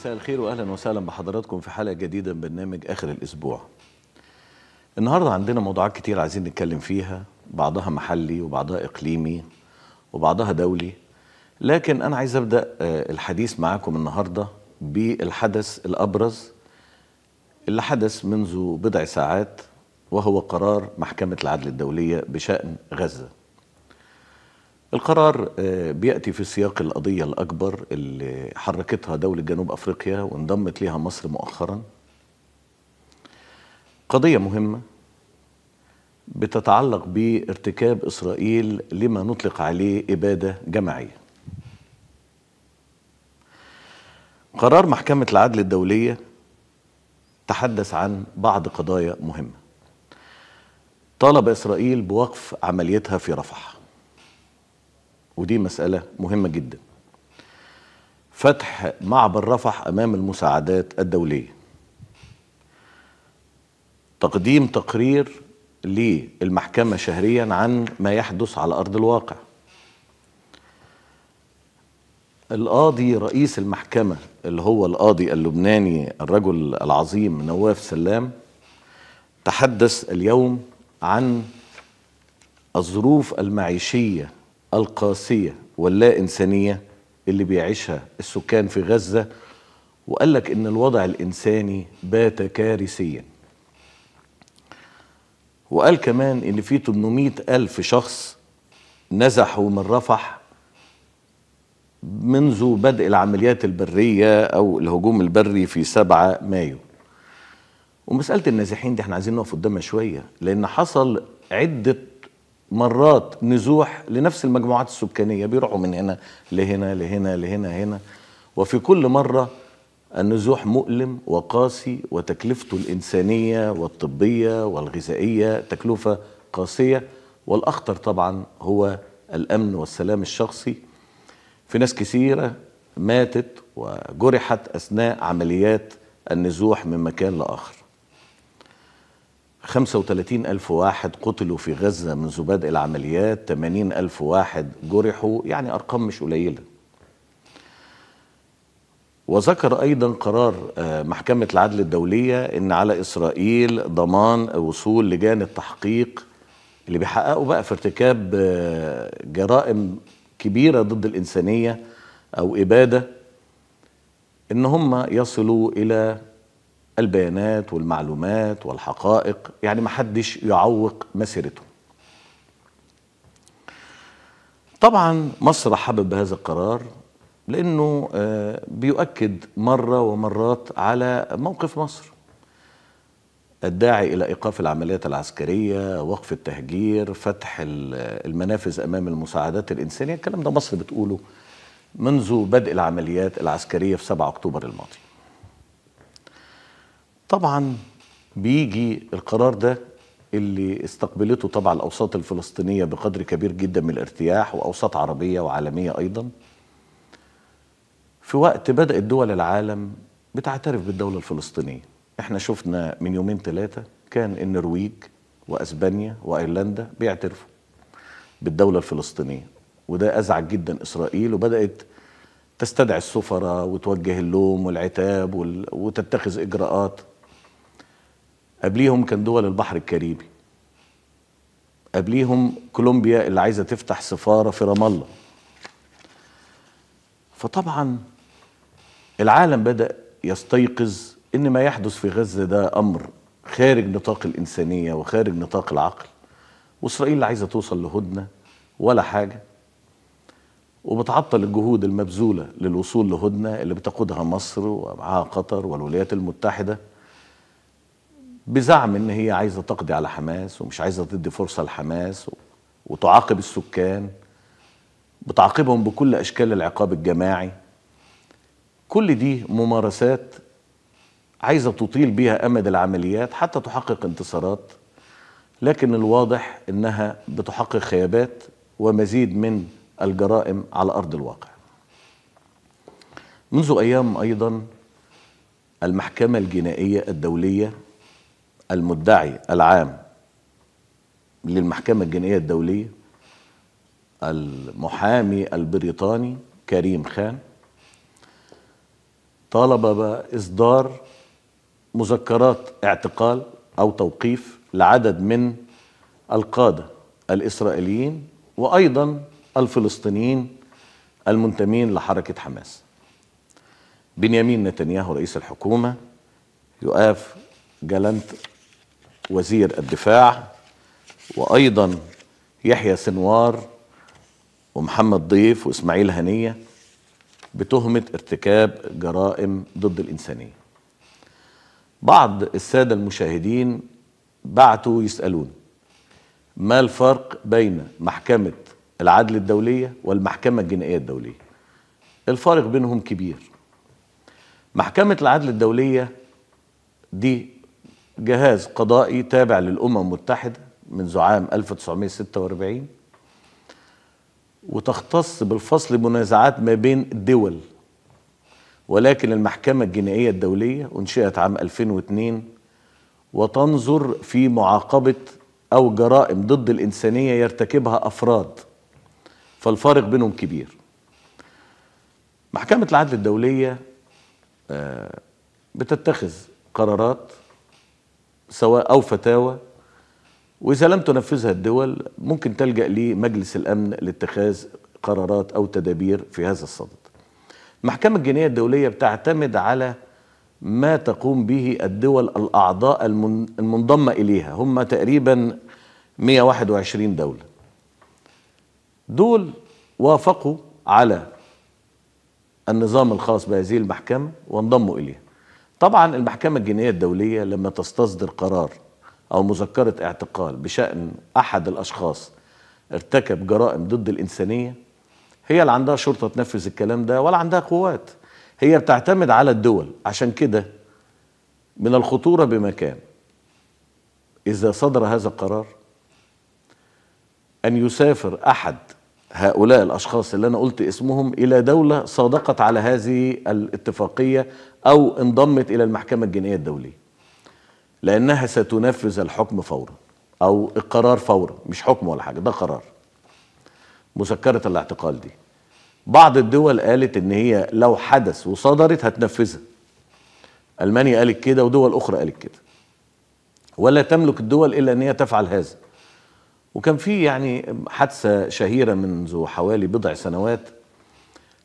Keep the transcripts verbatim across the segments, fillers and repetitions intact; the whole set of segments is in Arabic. مساء الخير واهلا وسهلا بحضراتكم في حلقه جديده من برنامج اخر الاسبوع. النهارده عندنا موضوعات كتير عايزين نتكلم فيها، بعضها محلي وبعضها اقليمي وبعضها دولي، لكن انا عايز ابدا الحديث معاكم النهارده بالحدث الابرز اللي حدث منذ بضع ساعات، وهو قرار محكمة العدل الدولية بشأن غزة. القرار بيأتي في سياق القضية الأكبر اللي حركتها دولة جنوب أفريقيا وانضمت ليها مصر مؤخرا. قضية مهمة بتتعلق بارتكاب إسرائيل لما نطلق عليه إبادة جماعية. قرار محكمة العدل الدولية تحدث عن بعض قضايا مهمة. طالب إسرائيل بوقف عمليتها في رفح، ودي مسألة مهمة جدا. فتح معبر رفح أمام المساعدات الدولية. تقديم تقرير للمحكمة شهريا عن ما يحدث على أرض الواقع. القاضي رئيس المحكمة اللي هو القاضي اللبناني الرجل العظيم نواف سلام تحدث اليوم عن الظروف المعيشية القاسية واللا إنسانية اللي بيعيشها السكان في غزة، وقال لك إن الوضع الإنساني بات كارثيا، وقال كمان إن في ثمانمائة ألف شخص نزحوا من رفح منذ بدء العمليات البرية أو الهجوم البري في سبعة مايو. ومسألة النازحين دي احنا عايزين نقف قدامها شوية، لأن حصل عدة مرات نزوح لنفس المجموعات السكانية، بيروحوا من هنا لهنا لهنا لهنا هنا، وفي كل مرة النزوح مؤلم وقاسي وتكلفته الإنسانية والطبية والغذائية تكلفة قاسية، والأخطر طبعا هو الأمن والسلام الشخصي. في ناس كثيرة ماتت وجرحت أثناء عمليات النزوح من مكان لآخر. خمسة وثلاثين ألف واحد قتلوا في غزة منذ بدء العمليات، ثمانين ألف واحد جرحوا، يعني أرقام مش قليلة. وذكر أيضا قرار محكمة العدل الدولية إن على إسرائيل ضمان وصول لجان التحقيق اللي بيحققوا بقى في ارتكاب جرائم كبيرة ضد الإنسانية أو إبادة، إن هم يصلوا إلى البيانات والمعلومات والحقائق، يعني محدش يعوق مسيرته. طبعا مصر حابب بهذا القرار لأنه بيؤكد مرة ومرات على موقف مصر الداعي إلى إيقاف العمليات العسكرية، وقف التهجير، فتح المنافذ أمام المساعدات الإنسانية. الكلام ده مصر بتقوله منذ بدء العمليات العسكرية في سبعة أكتوبر الماضي. طبعا بيجي القرار ده اللي استقبلته طبعا الأوساط الفلسطينية بقدر كبير جدا من الارتياح، وأوساط عربية وعالمية أيضا، في وقت بدأت دول العالم بتعترف بالدولة الفلسطينية. احنا شفنا من يومين ثلاثة كان النرويج وأسبانيا وأيرلندا بيعترفوا بالدولة الفلسطينية، وده أزعج جدا إسرائيل، وبدأت تستدعي السفراء وتوجه اللوم والعتاب وال... وتتخذ إجراءات. قبليهم كان دول البحر الكاريبي، قبليهم كولومبيا اللي عايزة تفتح سفارة في رام الله. فطبعا العالم بدأ يستيقظ إن ما يحدث في غزة ده أمر خارج نطاق الإنسانية وخارج نطاق العقل، وإسرائيل لا عايزة توصل لهدنة ولا حاجة، وبتعطل الجهود المبذولة للوصول لهدنة اللي بتقودها مصر ومعها قطر والولايات المتحدة، بزعم إن هي عايزة تقضي على حماس ومش عايزة تدي فرصة لحماس، وتعاقب السكان، بتعاقبهم بكل أشكال العقاب الجماعي. كل دي ممارسات عايزة تطيل بيها أمد العمليات حتى تحقق انتصارات، لكن الواضح إنها بتحقق خيابات ومزيد من الجرائم على أرض الواقع. منذ أيام أيضا المحكمة الجنائية الدولية، المدعي العام للمحكمة الجنائية الدولية المحامي البريطاني كريم خان، طالب بإصدار مذكرات اعتقال أو توقيف لعدد من القادة الإسرائيليين وأيضا الفلسطينيين المنتمين لحركة حماس. بنيامين نتنياهو رئيس الحكومة، يؤاف جالانت وزير الدفاع، وأيضا يحيى سنوار ومحمد ضيف وإسماعيل هنية بتهمة ارتكاب جرائم ضد الإنسانية. بعض السادة المشاهدين بعتوا يسألون ما الفرق بين محكمة العدل الدولية والمحكمة الجنائية الدولية؟ الفارق بينهم كبير. محكمة العدل الدولية دي جهاز قضائي تابع للأمم المتحدة منذ عام ألف وتسعمائة وستة وأربعين، وتختص بالفصل منازعات ما بين الدول. ولكن المحكمة الجنائية الدولية أنشئت عام ألفين واثنين وتنظر في معاقبة أو جرائم ضد الإنسانية يرتكبها أفراد، فالفارق بينهم كبير. محكمة العدل الدولية بتتخذ قرارات سواء أو فتاوى، وإذا لم تنفذها الدول ممكن تلجأ لمجلس الأمن لاتخاذ قرارات أو تدابير في هذا الصدد. المحكمة الجنائية الدولية بتعتمد على ما تقوم به الدول الأعضاء المنضمة إليها، هم تقريبا مائة وواحد وعشرين دولة. دول وافقوا على النظام الخاص بهذه المحكمة وانضموا إليها. طبعا المحكمة الجنائية الدولية لما تستصدر قرار أو مذكرة اعتقال بشأن أحد الأشخاص ارتكب جرائم ضد الإنسانية، هي لا عندها شرطة تنفذ الكلام ده ولا عندها قوات، هي بتعتمد على الدول. عشان كده من الخطورة بمكان إذا صدر هذا القرار أن يسافر أحد هؤلاء الأشخاص اللي أنا قلت اسمهم إلى دولة صادقت على هذه الاتفاقية أو انضمت إلى المحكمة الجنائية الدولية، لأنها ستنفذ الحكم فورا أو القرار فورا، مش حكم ولا حاجة، ده قرار مذكرة الاعتقال دي. بعض الدول قالت إن هي لو حدث وصدرت هتنفذها، ألمانيا قالت كده ودول أخرى قالت كده، ولا تملك الدول إلا أن هي تفعل هذا. وكان في يعني حادثة شهيرة منذ حوالي بضع سنوات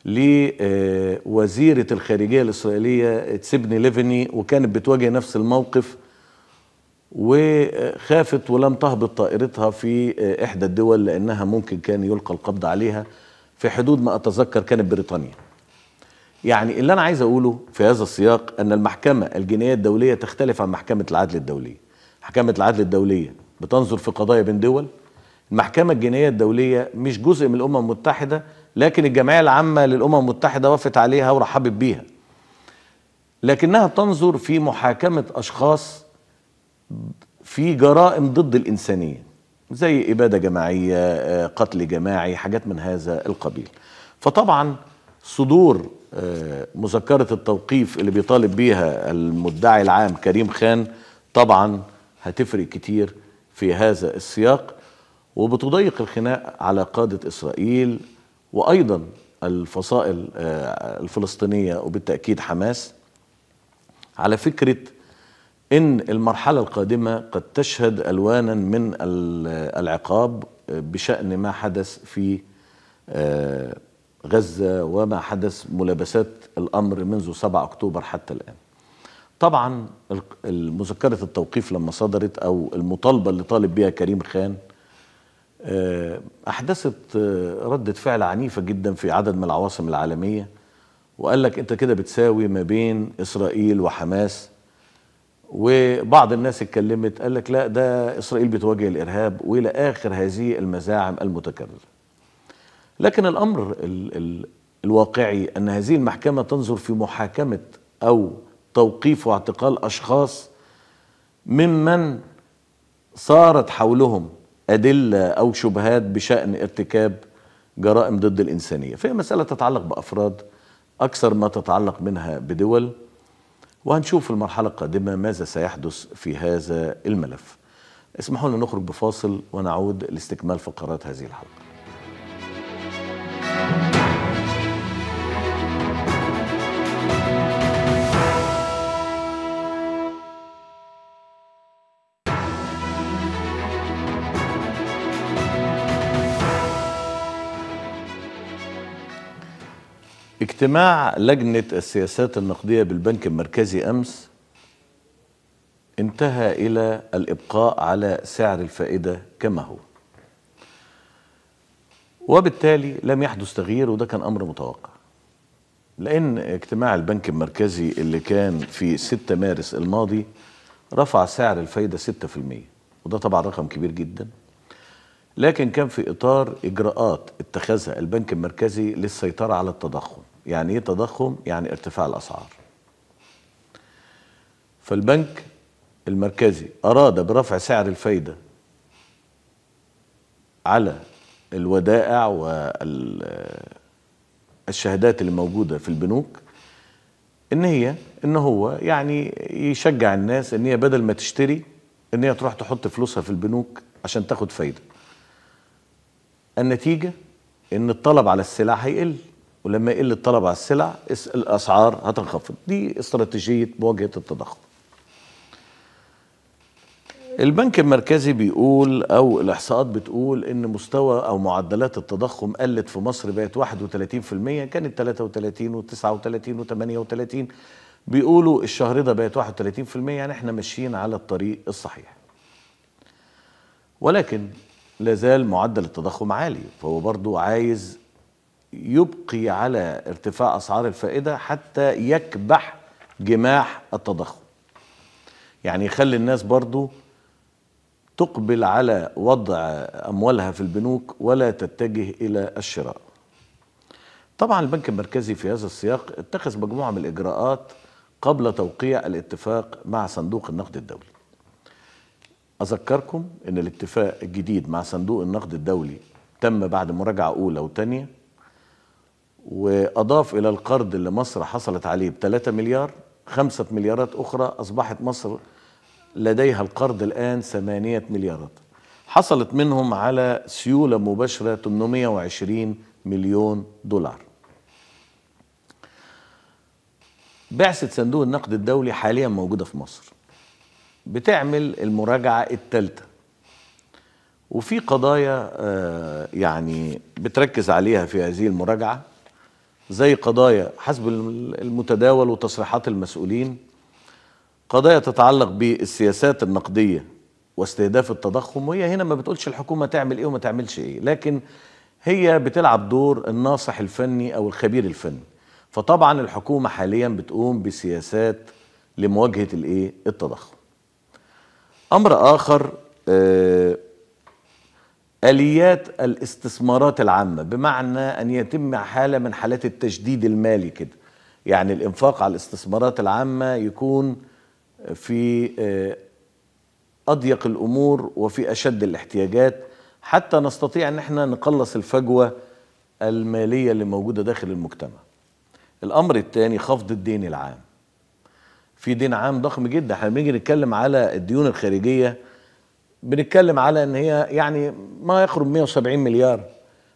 لوزيرة الخارجية الإسرائيلية سيبني ليفني، وكانت بتواجه نفس الموقف وخافت ولم تهبط طائرتها في إحدى الدول لأنها ممكن كان يلقى القبض عليها، في حدود ما أتذكر كانت بريطانيا. يعني اللي أنا عايز أقوله في هذا السياق أن المحكمة الجنائية الدولية تختلف عن محكمة العدل الدولية. محكمة العدل الدولية بتنظر في قضايا بين دول، المحكمة الجنائية الدولية مش جزء من الأمم المتحدة، لكن الجمعية العامة للأمم المتحدة وافت عليها ورحبت بيها، لكنها تنظر في محاكمة أشخاص في جرائم ضد الإنسانية زي إبادة جماعية، قتل جماعي، حاجات من هذا القبيل. فطبعا صدور مذكرة التوقيف اللي بيطالب بيها المدعي العام كريم خان طبعا هتفرق كتير في هذا السياق، وبتضيق الخناق على قادة إسرائيل وأيضا الفصائل الفلسطينية وبالتأكيد حماس على فكرة إن المرحلة القادمة قد تشهد ألوانا من العقاب بشأن ما حدث في غزة وما حدث ملابسات الأمر منذ سبعة أكتوبر حتى الآن. طبعا مذكرة التوقيف لما صدرت أو المطالبة اللي طالب بها كريم خان أحدثت ردة فعل عنيفة جدا في عدد من العواصم العالمية، وقال لك أنت كده بتساوي ما بين إسرائيل وحماس. وبعض الناس اتكلمت قال لك لا ده إسرائيل بتواجه الإرهاب، وإلى آخر هذه المزاعم المتكررة. لكن الأمر ال ال الواقعي أن هذه المحكمة تنظر في محاكمة أو توقيف واعتقال أشخاص ممن صارت حولهم أدلة أو شبهات بشأن ارتكاب جرائم ضد الإنسانية، فهي مسألة تتعلق بأفراد أكثر ما تتعلق منها بدول، وهنشوف المرحلة القادمة ماذا سيحدث في هذا الملف. اسمحوا لنا نخرج بفاصل ونعود لاستكمال فقرات هذه الحلقة. اجتماع لجنة السياسات النقدية بالبنك المركزي أمس انتهى إلى الإبقاء على سعر الفائدة كما هو، وبالتالي لم يحدث تغيير، وده كان أمر متوقع، لأن اجتماع البنك المركزي اللي كان في ستة مارس الماضي رفع سعر الفائدة ستة في المية، وده طبعا رقم كبير جدا، لكن كان في إطار إجراءات اتخذها البنك المركزي للسيطرة على التضخم. يعني إيه تضخم؟ يعني ارتفاع الأسعار. فالبنك المركزي أراد برفع سعر الفايدة على الودائع والشهادات اللي موجودة في البنوك إن هي إن هو يعني يشجع الناس إن هي بدل ما تشتري إن هي تروح تحط فلوسها في البنوك عشان تاخد فايدة. النتيجة إن الطلب على السلع هيقل، ولما يقل الطلب على السلع الأسعار هتنخفض. دي استراتيجية مواجهة التضخم. البنك المركزي بيقول أو الإحصاءات بتقول إن مستوى أو معدلات التضخم قلت في مصر، بقت واحد وثلاثين في المية، كانت ثلاثة وثلاثين وتسعة وثلاثين وثمانية وثلاثين، بيقولوا الشهر ده بقت واحد وثلاثين في المية، يعني إحنا ماشيين على الطريق الصحيح. ولكن لازال معدل التضخم عالي، فهو برضو عايز يبقي على ارتفاع أسعار الفائدة حتى يكبح جماح التضخم، يعني يخلي الناس برضو تقبل على وضع أموالها في البنوك ولا تتجه إلى الشراء. طبعا البنك المركزي في هذا السياق اتخذ مجموعة من الإجراءات قبل توقيع الاتفاق مع صندوق النقد الدولي. أذكركم أن الاتفاق الجديد مع صندوق النقد الدولي تم بعد مراجعة أولى وثانية، وأضاف إلى القرض اللي مصر حصلت عليه بثلاثة مليار خمسة مليارات أخرى. أصبحت مصر لديها القرض الآن ثمانية مليارات، حصلت منهم على سيولة مباشرة ثمانمائة وعشرين مليون دولار. بعثة صندوق النقد الدولي حاليا موجودة في مصر، بتعمل المراجعة الثالثة، وفي قضايا يعني بتركز عليها في هذه المراجعة، زي قضايا حسب المتداول وتصريحات المسؤولين، قضايا تتعلق بالسياسات النقدية واستهداف التضخم. وهي هنا ما بتقولش الحكومة تعمل ايه وما تعملش ايه، لكن هي بتلعب دور الناصح الفني او الخبير الفني. فطبعا الحكومة حاليا بتقوم بسياسات لمواجهة الايه التضخم. امر اخر، آه اليات الاستثمارات العامة، بمعنى ان يتم حالة من حالات التجديد المالي كده، يعني الانفاق على الاستثمارات العامة يكون في آه اضيق الامور وفي اشد الاحتياجات، حتى نستطيع ان احنا نقلص الفجوة المالية اللي موجودة داخل المجتمع. الامر الثاني خفض الدين العام. في دين عام ضخم جدا، احنا بنيجي نتكلم على الديون الخارجيه بنتكلم على ان هي يعني ما يقرب مائة وسبعين مليار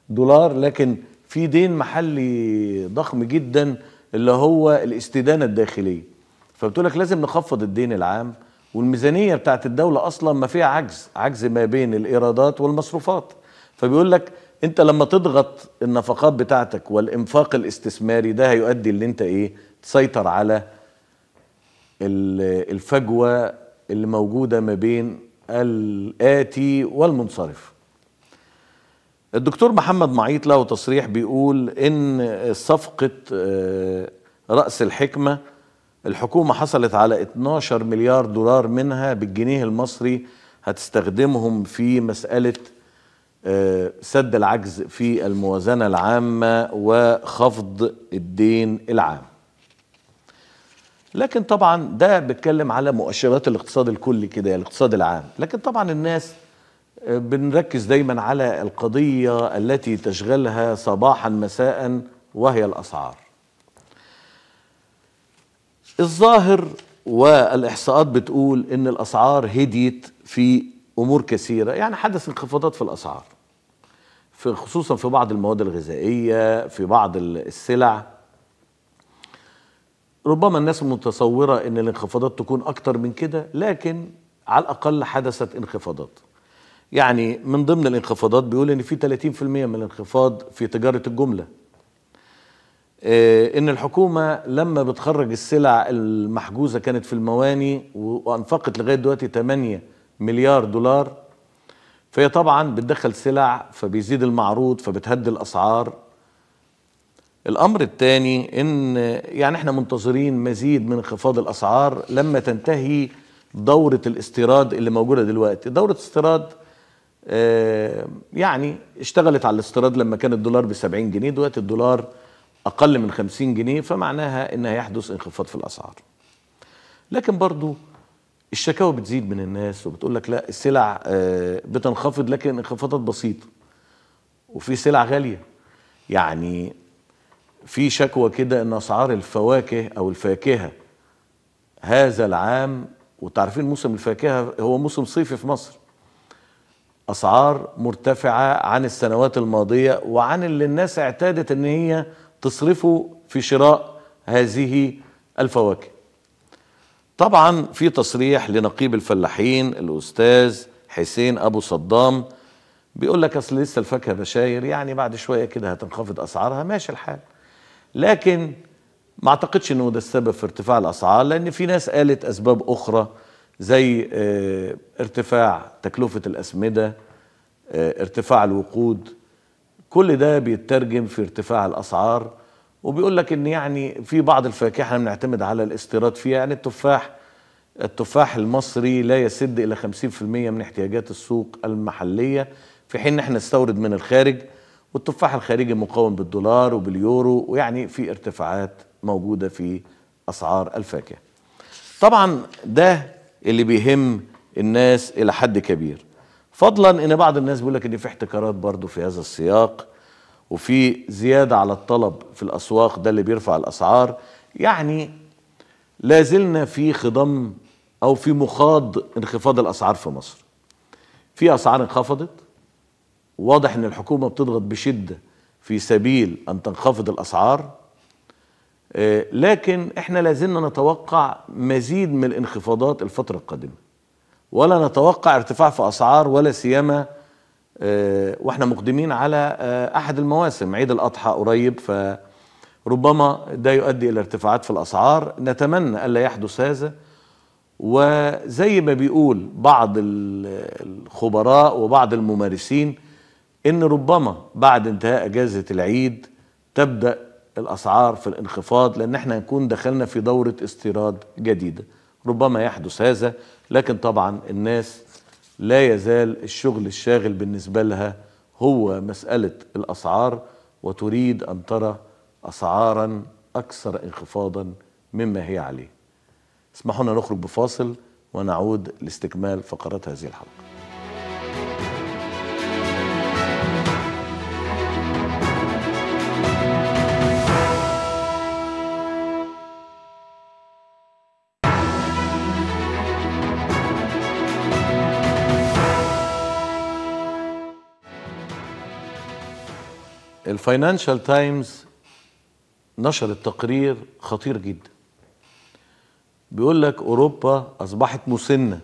دولار، لكن في دين محلي ضخم جدا اللي هو الاستدانه الداخليه. فبتقول لك لازم نخفض الدين العام، والميزانيه بتاعت الدوله اصلا ما فيها عجز، عجز ما بين الايرادات والمصروفات. فبيقول لك انت لما تضغط النفقات بتاعتك والانفاق الاستثماري ده هيؤدي اللي انت ايه تسيطر على الفجوة اللي موجودة ما بين الآتي والمنصرف. الدكتور محمد معيط له تصريح بيقول إن صفقة رأس الحكمة الحكومة حصلت على اثني عشر مليار دولار، منها بالجنيه المصري هتستخدمهم في مسألة سد العجز في الموازنة العامة وخفض الدين العام. لكن طبعا ده بيتكلم على مؤشرات الاقتصاد الكلي كده، الاقتصاد العام. لكن طبعا الناس بنركز دايما على القضية التي تشغلها صباحا مساء وهي الأسعار. الظاهر والإحصاءات بتقول إن الأسعار هديت في أمور كثيرة، يعني حدث انخفاضات في الأسعار، في خصوصا في بعض المواد الغذائية، في بعض السلع. ربما الناس متصورة ان الانخفاضات تكون اكتر من كده، لكن على الاقل حدثت انخفاضات. يعني من ضمن الانخفاضات بيقول ان في ثلاثين في المية من الانخفاض في تجارة الجملة، إن الحكومة لما بتخرج السلع المحجوزة كانت في المواني وأنفقت لغاية دلوقتي ثمانية مليار دولار، فهي طبعا بتدخل سلع فبيزيد المعروض فبتهدي الأسعار. الأمر الثاني إن يعني إحنا منتظرين مزيد من انخفاض الأسعار لما تنتهي دورة الاستيراد اللي موجودة دلوقتي. دورة استيراد آه يعني اشتغلت على الاستيراد لما كان الدولار بسبعين جنيه، دلوقتي الدولار أقل من خمسين جنيه، فمعناها إن هيحدث انخفاض في الأسعار. لكن برضو الشكاوى بتزيد من الناس وبتقول لك لا السلع آه بتنخفض لكن انخفاضات بسيطة وفي سلع غالية. يعني في شكوى كده إن أسعار الفواكه أو الفاكهة هذا العام، وتعرفين موسم الفاكهة هو موسم صيفي في مصر، أسعار مرتفعة عن السنوات الماضية وعن اللي الناس اعتادت إن هي تصرفه في شراء هذه الفواكه. طبعا في تصريح لنقيب الفلاحين الأستاذ حسين أبو صدام بيقول لك أصل لسه الفاكهة بشاير، يعني بعد شوية كده هتنخفض أسعارها، ماشي الحال. لكن ما اعتقدش انه ده السبب في ارتفاع الاسعار، لان في ناس قالت اسباب اخرى زي اه ارتفاع تكلفة الاسمدة، اه ارتفاع الوقود، كل ده بيترجم في ارتفاع الاسعار. وبيقول لك ان يعني في بعض الفاكهة احنا بنعتمد على الاستيراد فيها، يعني التفاح التفاح المصري لا يسد الى خمسين بالمئة من احتياجات السوق المحلية، في حين احنا نستورد من الخارج، والتفاح الخارجي مقاوم بالدولار وباليورو، ويعني في ارتفاعات موجودة في أسعار الفاكهة. طبعا ده اللي بيهم الناس إلى حد كبير، فضلا إن بعض الناس بيقول لك إن في احتكارات برضو في هذا السياق، وفي زيادة على الطلب في الأسواق، ده اللي بيرفع الأسعار. يعني لازلنا في خضم أو في مخاض انخفاض الأسعار في مصر. في أسعار انخفضت، واضح إن الحكومة بتضغط بشدة في سبيل أن تنخفض الأسعار، لكن احنا لازلنا نتوقع مزيد من الانخفاضات الفترة القادمة، ولا نتوقع ارتفاع في أسعار، ولا سيما واحنا مقدمين على أحد المواسم، عيد الأضحى قريب، فربما ده يؤدي إلى ارتفاعات في الأسعار. نتمنى ألا يحدث هذا، وزي ما بيقول بعض الخبراء وبعض الممارسين إن ربما بعد انتهاء أجازة العيد تبدأ الأسعار في الانخفاض، لأن احنا نكون دخلنا في دورة استيراد جديدة، ربما يحدث هذا. لكن طبعا الناس لا يزال الشغل الشاغل بالنسبة لها هو مسألة الأسعار، وتريد أن ترى أسعارا أكثر انخفاضا مما هي عليه. اسمحوا لنا نخرج بفاصل ونعود لاستكمال فقرات هذه الحلقة. الفاينانشال تايمز نشرت تقرير خطير جدا بيقول لك أوروبا أصبحت مسنة.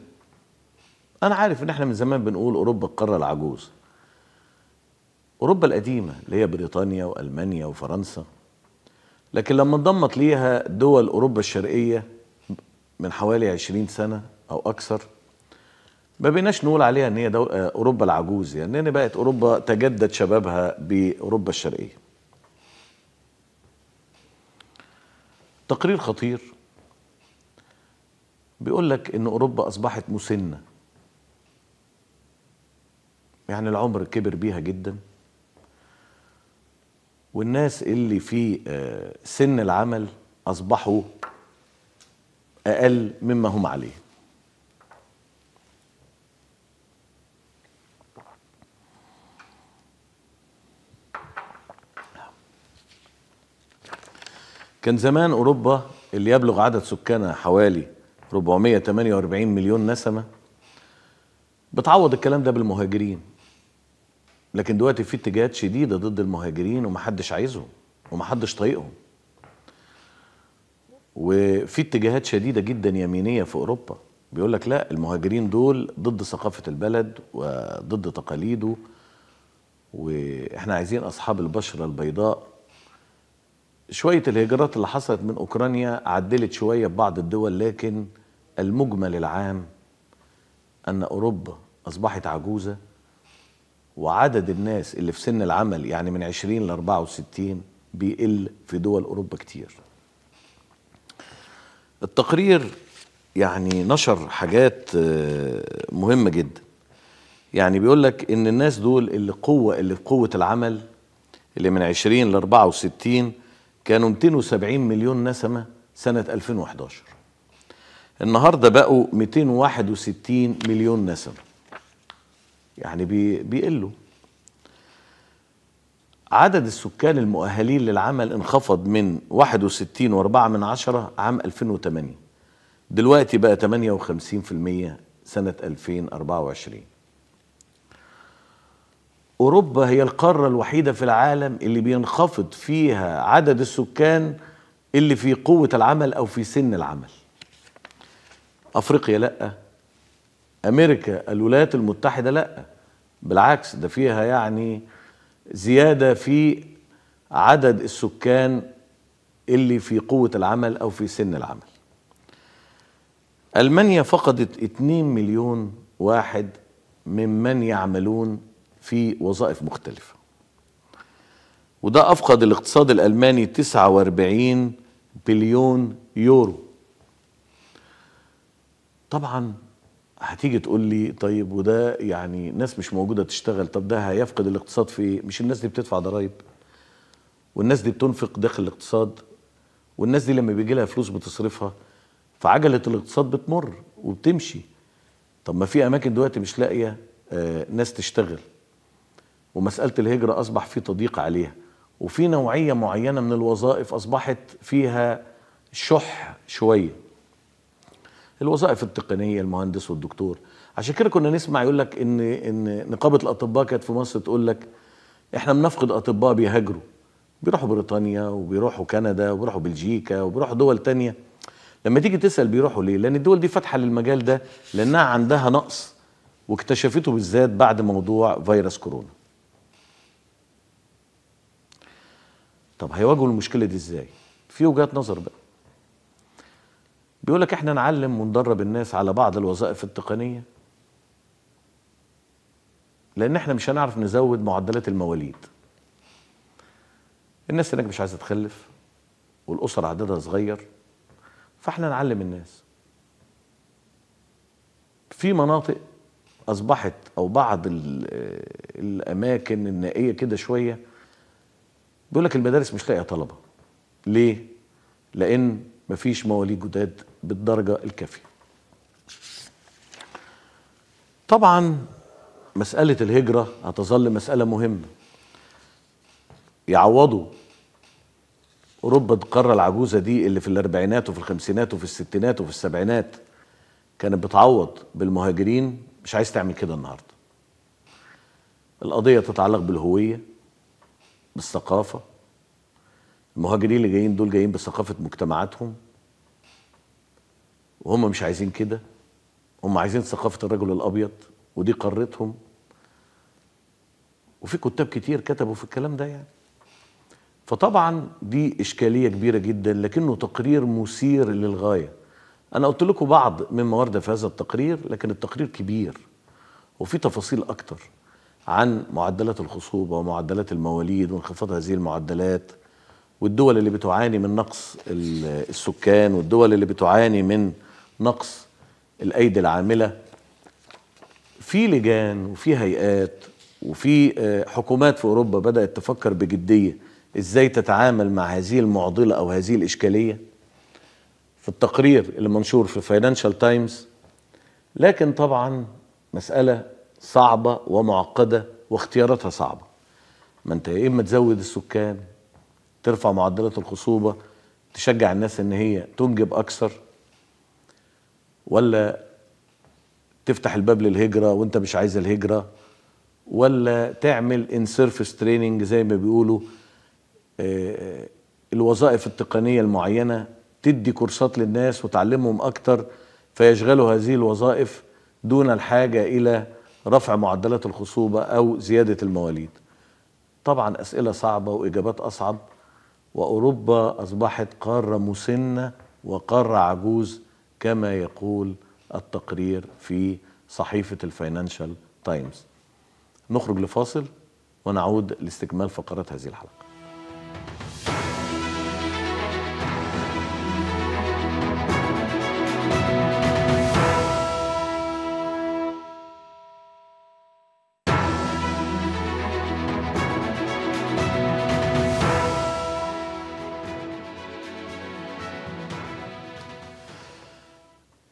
أنا عارف إن احنا من زمان بنقول أوروبا القارة العجوز، أوروبا القديمة اللي هي بريطانيا وألمانيا وفرنسا، لكن لما انضمت ليها دول أوروبا الشرقية من حوالي عشرين سنة أو أكثر ما بقيناش نقول عليها ان هي اوروبا العجوز، يعني ان بقت اوروبا تجدد شبابها باوروبا الشرقيه. تقرير خطير بيقول لك ان اوروبا اصبحت مسنه، يعني العمر كبر بيها جدا، والناس اللي في سن العمل اصبحوا اقل مما هم عليه. كان زمان أوروبا اللي يبلغ عدد سكانها حوالي أربعمئة وثمانية وأربعين مليون نسمة بتعوض الكلام ده بالمهاجرين، لكن دلوقتي في اتجاهات شديدة ضد المهاجرين، ومحدش عايزهم ومحدش طايقهم، وفي اتجاهات شديدة جدا يمينية في أوروبا بيقول لك لا المهاجرين دول ضد ثقافة البلد وضد تقاليده، واحنا عايزين أصحاب البشرة البيضاء شوية الهجرات اللي حصلت من أوكرانيا عدلت شوية ببعض الدول، لكن المجمل العام أن أوروبا أصبحت عجوزة، وعدد الناس اللي في سن العمل يعني من عشرين ل أربعة وستين بيقل في دول أوروبا كتير. التقرير يعني نشر حاجات مهمة جدا، يعني بيقول لك إن الناس دول اللي قوة اللي في قوة العمل اللي من عشرين ل أربعة وستين كانوا مئتين وسبعين مليون نسمة سنة ألفين وأحد عشر، النهاردة بقوا مئتين وواحد وستين مليون نسمة، يعني بيقلوا. عدد السكان المؤهلين للعمل انخفض من واحد وستين فاصلة أربعة من عشرة عام ألفين وثمانية، دلوقتي بقى ثمانية وخمسين في المية سنة ألفين وأربعة وعشرين. أوروبا هي القارة الوحيدة في العالم اللي بينخفض فيها عدد السكان اللي في قوة العمل أو في سن العمل. أفريقيا لأ، أمريكا الولايات المتحدة لأ، بالعكس ده فيها يعني زيادة في عدد السكان اللي في قوة العمل أو في سن العمل. ألمانيا فقدت اتنين مليون واحد ممن يعملون في وظائف مختلفة، وده أفقد الاقتصاد الألماني تسعة وأربعين بليون يورو. طبعا هتيجي تقول لي طيب وده يعني ناس مش موجودة تشتغل، طب ده هيفقد الاقتصاد في ايه؟ مش الناس دي بتدفع ضرائب، والناس دي بتنفق داخل الاقتصاد، والناس دي لما بيجي لها فلوس بتصرفها، فعجلة الاقتصاد بتمر وبتمشي. طب ما في أماكن دلوقتي مش لاقية آه ناس تشتغل، ومسألة الهجرة أصبح في تضييق عليها، وفي نوعية معينة من الوظائف أصبحت فيها شح شوية، الوظائف التقنية، المهندس والدكتور. عشان كده كنا نسمع يقول لك إن إن نقابة الأطباء كانت في مصر تقول لك إحنا بنفقد أطباء بيهاجروا، بيروحوا بريطانيا وبيروحوا كندا وبيروحوا بلجيكا وبيروحوا دول تانية. لما تيجي تسأل بيروحوا ليه؟ لأن الدول دي فاتحة للمجال ده، لأنها عندها نقص واكتشفته بالذات بعد موضوع فيروس كورونا. طب هيواجهوا المشكلة دي ازاي؟ في وجهات نظر بقى. بيقول لك احنا نعلم وندرب الناس على بعض الوظائف التقنية، لأن احنا مش هنعرف نزود معدلات المواليد. الناس هناك مش عايزة تخلف، والأسر عددها صغير، فاحنا نعلم الناس. في مناطق أصبحت أو بعض الأماكن النائية كده شوية بيقول لك المدارس مش لاقيه طلبه. ليه؟ لان مفيش مواليد جداد بالدرجه الكافيه. طبعا مساله الهجره هتظل مساله مهمه. يعوضوا اوروبا القاره العجوزه دي اللي في الاربعينات وفي الخمسينات وفي الستينات وفي السبعينات كانت بتعوض بالمهاجرين، مش عايز تعمل كده النهارده. القضيه تتعلق بالهويه، بالثقافة. المهاجرين اللي جايين دول جايين بثقافة مجتمعاتهم، وهم مش عايزين كده، هم عايزين ثقافة الرجل الأبيض، ودي قارتهم. وفي كتاب كتير كتبوا في الكلام ده يعني. فطبعا دي إشكالية كبيرة جدا، لكنه تقرير مثير للغاية. أنا قلت لكم بعض مما ورد في هذا التقرير، لكن التقرير كبير وفي تفاصيل أكتر عن معدلات الخصوبة ومعدلات المواليد وانخفاض هذه المعدلات، والدول اللي بتعاني من نقص السكان، والدول اللي بتعاني من نقص الأيدي العاملة. في لجان وفي هيئات وفي حكومات في أوروبا بدأت تفكر بجدية إزاي تتعامل مع هذه المعضلة أو هذه الإشكالية في التقرير اللي منشور في الفاينانشال تايمز. لكن طبعا مسألة صعبة ومعقدة واختياراتها صعبة. ما انت يا اما تزود السكان، ترفع معدلات الخصوبة، تشجع الناس ان هي تنجب اكثر، ولا تفتح الباب للهجرة وانت مش عايز الهجرة، ولا تعمل ان سيرفيس تريننج زي ما بيقولوا اه الوظائف التقنية المعينة، تدي كورسات للناس وتعلمهم اكثر فيشغلوا هذه الوظائف دون الحاجة الى رفع معدلات الخصوبة أو زيادة المواليد. طبعا أسئلة صعبة وإجابات أصعب، وأوروبا أصبحت قارة مسنة وقارة عجوز كما يقول التقرير في صحيفة الفاينانشال تايمز. نخرج لفاصل ونعود لاستكمال فقرات هذه الحلقة.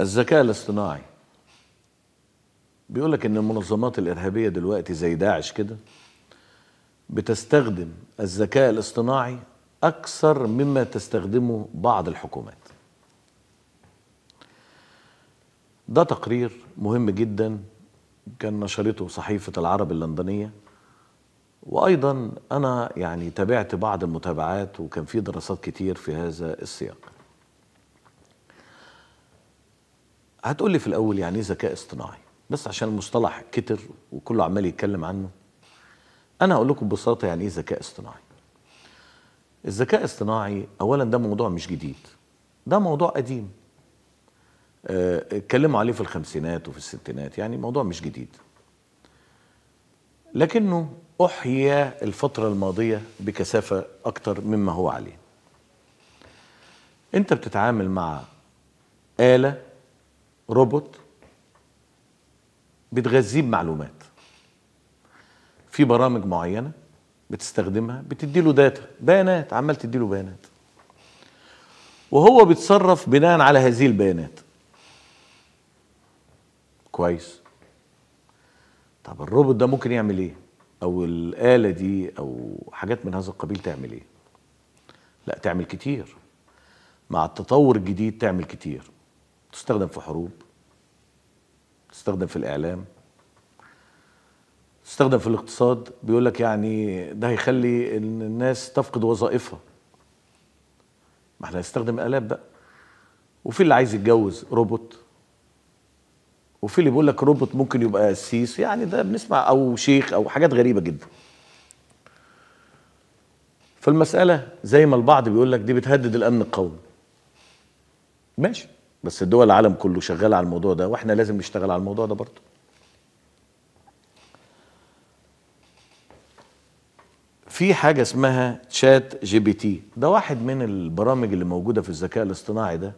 الذكاء الاصطناعي بيقول لك ان المنظمات الارهابيه دلوقتي زي داعش كده بتستخدم الذكاء الاصطناعي اكثر مما تستخدمه بعض الحكومات. ده تقرير مهم جدا كان نشرته صحيفه العرب اللندنيه، وايضا انا يعني تابعت بعض المتابعات وكان في دراسات كتير في هذا السياق. هتقولي في الأول يعني إيه ذكاء اصطناعي؟ بس عشان المصطلح كتر وكله عمال يتكلم عنه. أنا هقول لكم ببساطة يعني إيه ذكاء اصطناعي. الذكاء الاصطناعي أولاً ده موضوع مش جديد، ده موضوع قديم. أه اتكلموا عليه في الخمسينات وفي الستينات، يعني موضوع مش جديد. لكنه أحيا الفترة الماضية بكثافة أكتر مما هو عليه. أنت بتتعامل مع آلة روبوت بتغذيه بمعلومات في برامج معينه بتستخدمها، بتديله داتا، بيانات، عمال تديله بيانات وهو بيتصرف بناء على هذه البيانات. كويس. طب الروبوت ده ممكن يعمل ايه؟ او الآلة دي او حاجات من هذا القبيل تعمل ايه؟ لا تعمل كتير. مع التطور الجديد تعمل كتير، تستخدم في حروب، تستخدم في الإعلام، تستخدم في الاقتصاد. بيقول لك يعني ده هيخلي الناس تفقد وظائفها. ما احنا هنستخدم آلات بقى. وفي اللي عايز يتجوز روبوت، وفي اللي بيقول لك روبوت ممكن يبقى قسيس، يعني ده بنسمع، او شيخ، او حاجات غريبة جدا. فالمسألة زي ما البعض بيقول لك دي بتهدد الأمن القومي. ماشي، بس الدول العالم كله شغاله على الموضوع ده، واحنا لازم نشتغل على الموضوع ده برضه. في حاجه اسمها تشات جي بي تي، ده واحد من البرامج اللي موجوده في الذكاء الاصطناعي ده.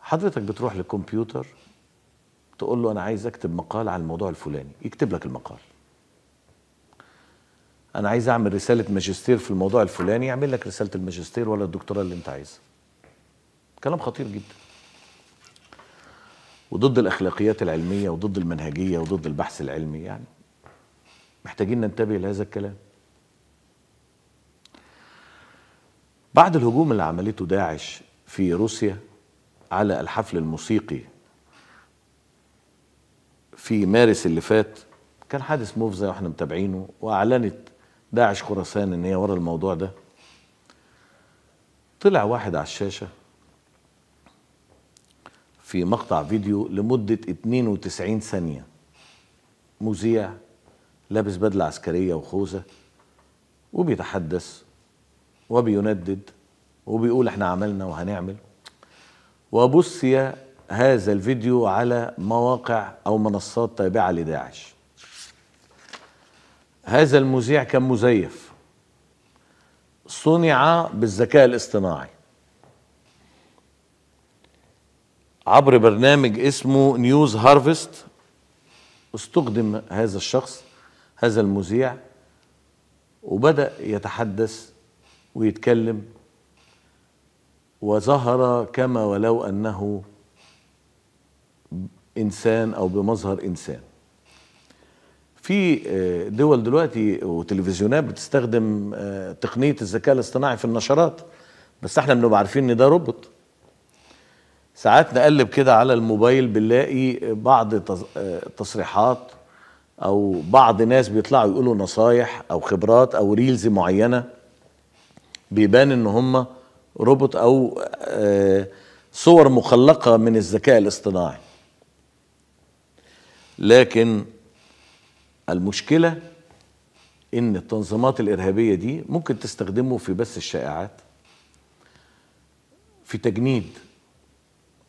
حضرتك بتروح للكمبيوتر تقول له انا عايز اكتب مقال على الموضوع الفلاني، يكتب لك المقال. انا عايز اعمل رساله ماجستير في الموضوع الفلاني، يعمل لك رساله الماجستير ولا الدكتوراه اللي انت عايزها. كلام خطير جدا وضد الأخلاقيات العلمية وضد المنهجية وضد البحث العلمي، يعني محتاجين ننتبه لهذا الكلام. بعد الهجوم اللي عملته داعش في روسيا على الحفل الموسيقي في مارس اللي فات، كان حادث مفزع واحنا متابعينه، وأعلنت داعش خراسان إن هي ورا الموضوع ده. طلع واحد على الشاشة في مقطع فيديو لمدة اثنين وتسعين ثانية، مذيع لابس بدلة عسكرية وخوذة وبيتحدث وبيندد وبيقول احنا عملنا وهنعمل. وبثي هذا الفيديو على مواقع أو منصات تابعة لداعش. هذا المذيع كان مزيف، صنع بالذكاء الاصطناعي عبر برنامج اسمه نيوز هارفست. استخدم هذا الشخص، هذا المذيع، وبدأ يتحدث ويتكلم وظهر كما ولو أنه إنسان أو بمظهر إنسان. في دول دلوقتي وتلفزيونات بتستخدم تقنية الذكاء الاصطناعي في النشرات، بس احنا بنبقى عارفين إن ده روبوت. ساعات نقلب كده على الموبايل بنلاقي بعض تصريحات او بعض ناس بيطلعوا يقولوا نصايح او خبرات او ريلز معينه، بيبان ان هم روبوت او صور مخلقه من الذكاء الاصطناعي. لكن المشكله ان التنظيمات الارهابيه دي ممكن تستخدمه في بث الشائعات، في تجنيد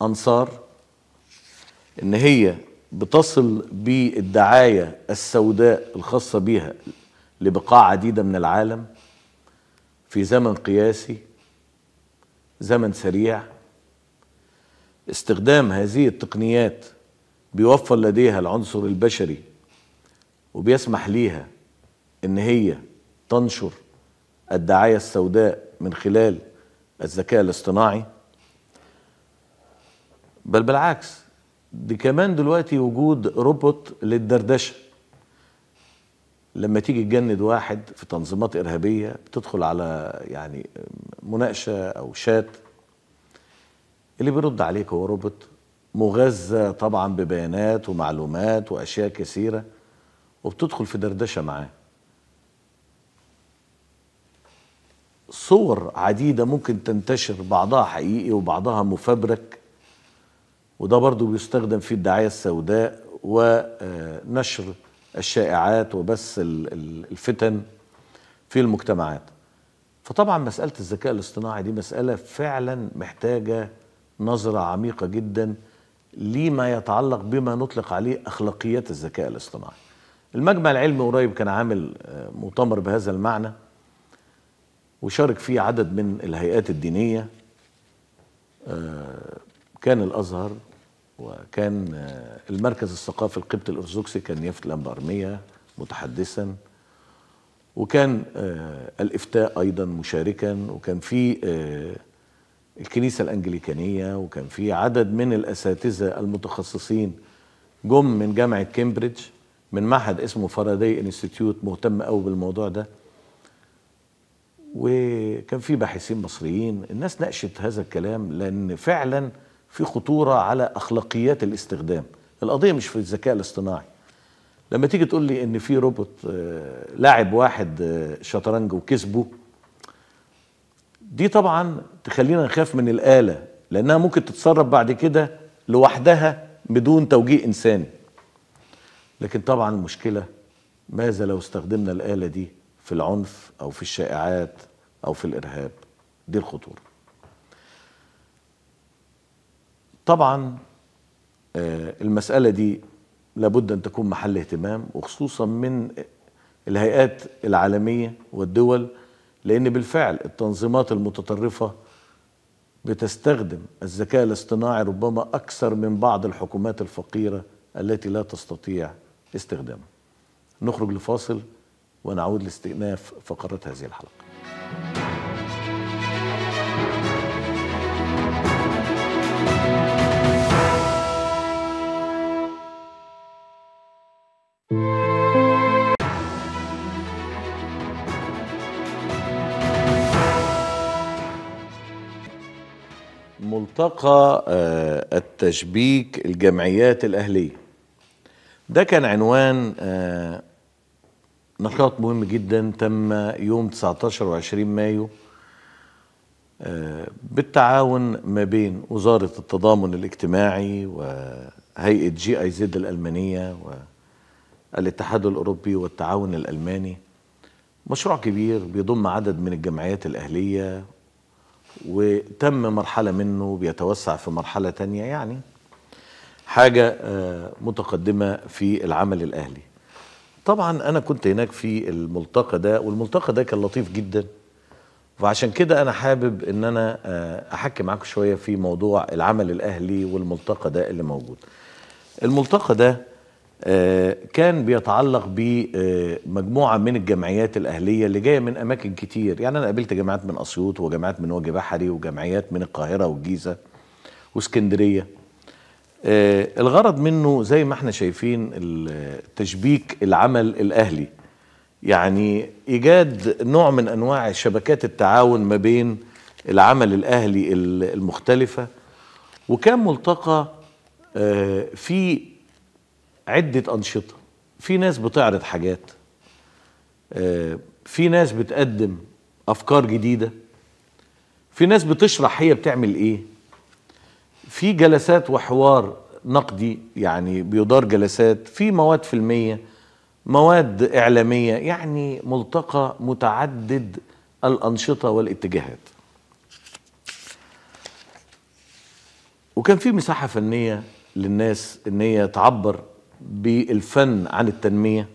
انصار، ان هي بتصل بالدعايه السوداء الخاصه بيها لبقاع عديده من العالم في زمن قياسي، زمن سريع. استخدام هذه التقنيات بيوفر لديها العنصر البشري وبيسمح ليها ان هي تنشر الدعاية السوداء من خلال الذكاء الاصطناعي. بل بالعكس، دي كمان دلوقتي وجود روبوت للدردشة. لما تيجي تجند واحد في تنظيمات إرهابية بتدخل على يعني مناقشة أو شات، اللي بيرد عليك هو روبوت مغذى طبعا ببيانات ومعلومات وأشياء كثيرة، وبتدخل في دردشة معاه. صور عديدة ممكن تنتشر، بعضها حقيقي وبعضها مفبرك، وده برضو بيستخدم في الدعاية السوداء ونشر الشائعات وبث الفتن في المجتمعات. فطبعا مسألة الذكاء الاصطناعي دي مسألة فعلا محتاجة نظرة عميقة جدا لما يتعلق بما نطلق عليه أخلاقيات الذكاء الاصطناعي. المجمع العلمي قريب كان عامل مؤتمر بهذا المعنى، وشارك فيه عدد من الهيئات الدينية، كان الأزهر وكان المركز الثقافي القبطي الأرثوذكسي، كان يافت الأنبا إرميا متحدثا، وكان الإفتاء أيضا مشاركا، وكان في الكنيسة الأنجليكانية، وكان في عدد من الأساتذة المتخصصين جم من جامعة كامبريدج، من معهد اسمه فارادي إنستيتيوت مهتم قوي بالموضوع ده، وكان في باحثين مصريين. الناس ناقشت هذا الكلام لأن فعلا في خطورة على أخلاقيات الاستخدام. القضية مش في الذكاء الاصطناعي. لما تيجي تقول لي إن في روبوت لاعب واحد شطرنج وكسبه، دي طبعا تخلينا نخاف من الآلة، لأنها ممكن تتصرف بعد كده لوحدها بدون توجيه إنساني. لكن طبعا المشكلة، ماذا لو استخدمنا الآلة دي في العنف أو في الشائعات أو في الإرهاب؟ دي الخطورة. طبعا المسألة دي لابد أن تكون محل اهتمام، وخصوصا من الهيئات العالمية والدول، لأن بالفعل التنظيمات المتطرفة بتستخدم الذكاء الاصطناعي ربما أكثر من بعض الحكومات الفقيرة التي لا تستطيع استخدامه. نخرج لفاصل ونعود لاستئناف فقرات هذه الحلقة. ملتقى التشبيك الجمعيات الأهلية، ده كان عنوان نشاط مهم جدا تم يوم تسعتاشر وعشرين مايو بالتعاون ما بين وزارة التضامن الاجتماعي وهيئة جي آي زد الألمانية والاتحاد الأوروبي والتعاون الألماني. مشروع كبير بيضم عدد من الجمعيات الأهلية، وتم مرحلة منه بيتوسع في مرحلة تانية، يعني حاجة متقدمة في العمل الأهلي. طبعا أنا كنت هناك في الملتقى ده، والملتقى ده كان لطيف جدا، وعشان كده أنا حابب إن أنا أحكي معاكم شوية في موضوع العمل الأهلي والملتقى ده اللي موجود. الملتقى ده كان بيتعلق بمجموعة من الجمعيات الأهلية اللي جاية من أماكن كتير، يعني أنا قابلت جماعات من أسيوط، وجماعات من وجه بحري، وجمعيات من القاهرة والجيزة واسكندرية. الغرض منه زي ما احنا شايفين تشبيك العمل الأهلي، يعني إيجاد نوع من أنواع شبكات التعاون ما بين العمل الأهلي المختلفة. وكان ملتقى في عدة أنشطة، في ناس بتعرض حاجات، في ناس بتقدم أفكار جديدة، في ناس بتشرح هي بتعمل إيه، في جلسات وحوار نقدي يعني بيدار جلسات، في مواد فيلمية، مواد إعلامية، يعني ملتقى متعدد الأنشطة والاتجاهات. وكان في مساحة فنية للناس إن هي تعبر بالفن عن التنمية.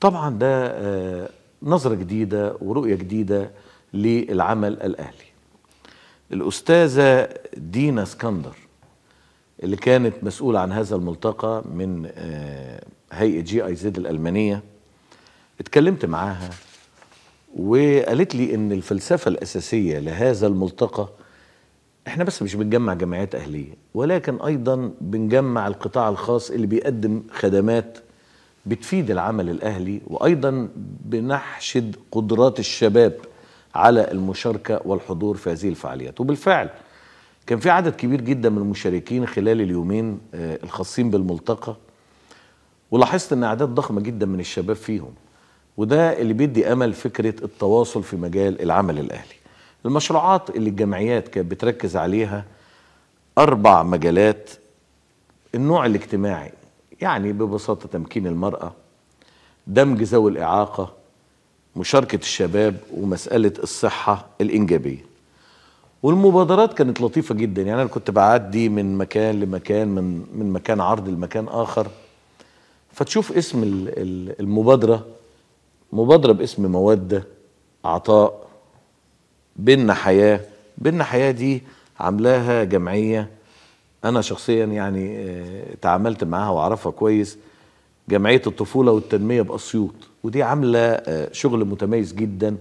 طبعا ده نظرة جديدة ورؤية جديدة للعمل الأهلي. الأستاذة دينا إسكندر اللي كانت مسؤولة عن هذا الملتقى من هيئة جي آي زد الألمانية، اتكلمت معاها وقالت لي إن الفلسفة الأساسية لهذا الملتقى، احنا بس مش بنجمع جمعيات أهلية، ولكن أيضا بنجمع القطاع الخاص اللي بيقدم خدمات بتفيد العمل الأهلي، وأيضا بنحشد قدرات الشباب على المشاركة والحضور في هذه الفعاليات. وبالفعل كان في عدد كبير جدا من المشاركين خلال اليومين الخاصين بالملتقى، ولاحظت ان اعداد ضخمه جدا من الشباب فيهم، وده اللي بيدي امل فكره التواصل في مجال العمل الاهلي. المشروعات اللي الجمعيات كانت بتركز عليها اربع مجالات: النوع الاجتماعي، يعني ببساطه تمكين المراه، دمج ذوي الاعاقه، مشاركه الشباب، ومساله الصحه الانجابيه. والمبادرات كانت لطيفه جدا، يعني انا كنت بعدي من مكان لمكان، من من مكان عرض لمكان اخر، فتشوف اسم المبادرة، مبادرة باسم مودة، عطاء، بينا حياة. بينا حياة دي عاملاها جمعية أنا شخصيا يعني تعاملت معاها وعرفها كويس، جمعية الطفولة والتنمية بأسيوط، ودي عاملة شغل متميز جدا،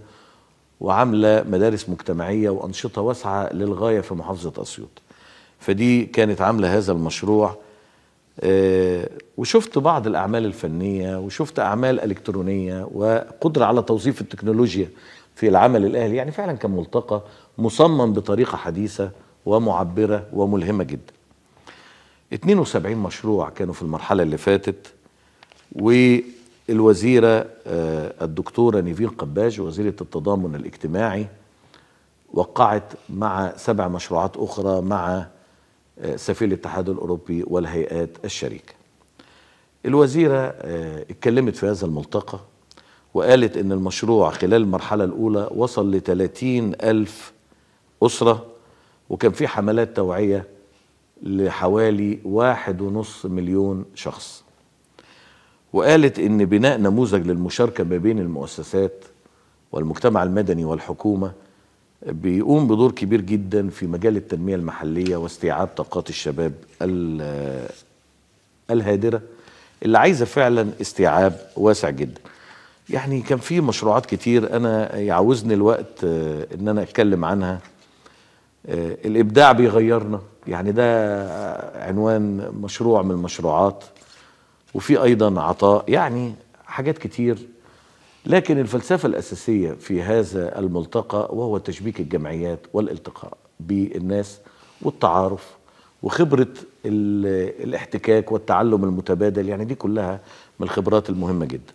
وعاملة مدارس مجتمعية وأنشطة واسعة للغاية في محافظة أسيوط. فدي كانت عاملة هذا المشروع. أه وشفت بعض الأعمال الفنية، وشفت أعمال إلكترونية، وقدرة على توظيف التكنولوجيا في العمل الأهلي. يعني فعلا كان ملتقى مصمم بطريقة حديثة ومعبرة وملهمة جدا. اثنين وسبعين مشروع كانوا في المرحلة اللي فاتت، والوزيرة أه الدكتورة نيفين قباج وزيرة التضامن الاجتماعي وقعت مع سبع مشروعات أخرى مع سفير الاتحاد الأوروبي والهيئات الشريكة. الوزيرة اتكلمت في هذا الملتقى وقالت إن المشروع خلال المرحلة الأولى وصل لثلاثين ألف أسرة، وكان في حملات توعية لحوالي واحد ونص مليون شخص. وقالت إن بناء نموذج للمشاركة ما بين المؤسسات والمجتمع المدني والحكومة بيقوم بدور كبير جدا في مجال التنمية المحلية واستيعاب طاقات الشباب الهادرة اللي عايزة فعلا استيعاب واسع جدا. يعني كان في مشروعات كتير أنا يعوزني الوقت إن أنا أتكلم عنها. الإبداع بيغيرنا، يعني ده عنوان مشروع من المشروعات، وفي أيضا عطاء، يعني حاجات كتير. لكن الفلسفة الأساسية في هذا الملتقى وهو تشبيك الجمعيات والالتقاء بالناس والتعارف وخبرة الاحتكاك والتعلم المتبادل، يعني دي كلها من الخبرات المهمة جدا.